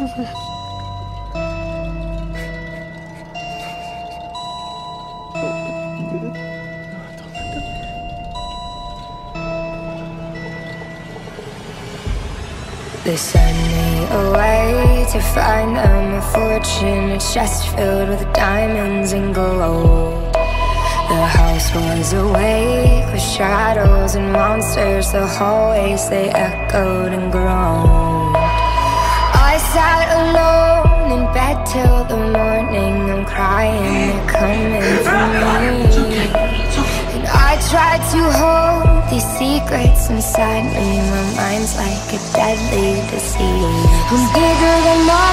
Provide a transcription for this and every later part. They sent me away to find them a fortune, a chest filled with diamonds and gold. The house was awake with shadows and monsters. The hallways, they echoed and groaned. I sat alone in bed till the morning. I'm crying, they're coming for me. And I tried to hold these secrets inside me. My mind's like a deadly disease. I'm bigger than my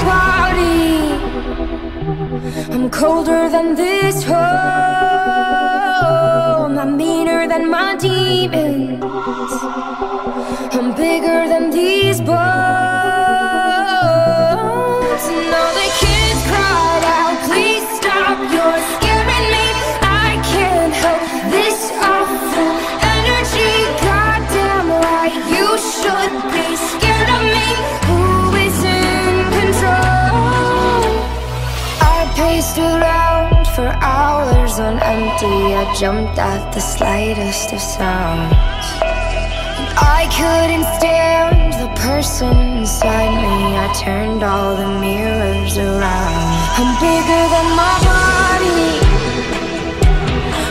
body, I'm colder than this hole. I'm meaner than my demons, I'm bigger than these bones. And all the kids cried out, please stop, you're scaring me, I can't help this awful energy. Goddamn right, you should be scared of me. Who is in control? I paced around for hours on empty, I jumped at the slightest of sounds. I couldn't stand the person inside me. I turned all the mirrors around. I'm bigger than my body,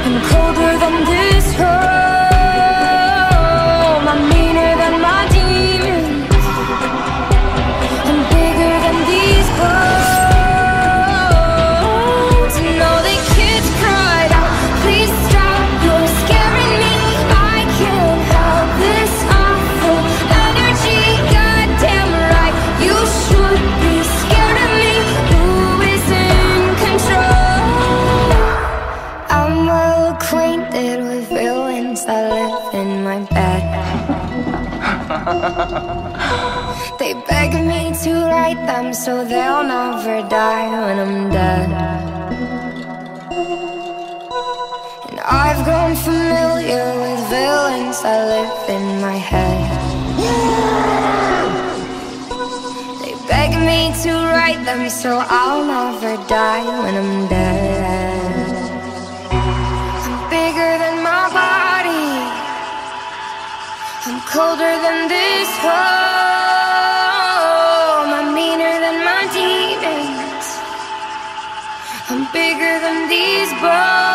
I'm colder than this home, I'm meaner than my demons, I'm bigger than these bones. They beg me to write them so they'll never die when I'm dead. And I've grown familiar with villains that live in my head. They beg me to write them so I'll never die when I'm dead. I'm bigger than my body, I'm colder than this home, I'm meaner than my demons, I'm bigger than these bones.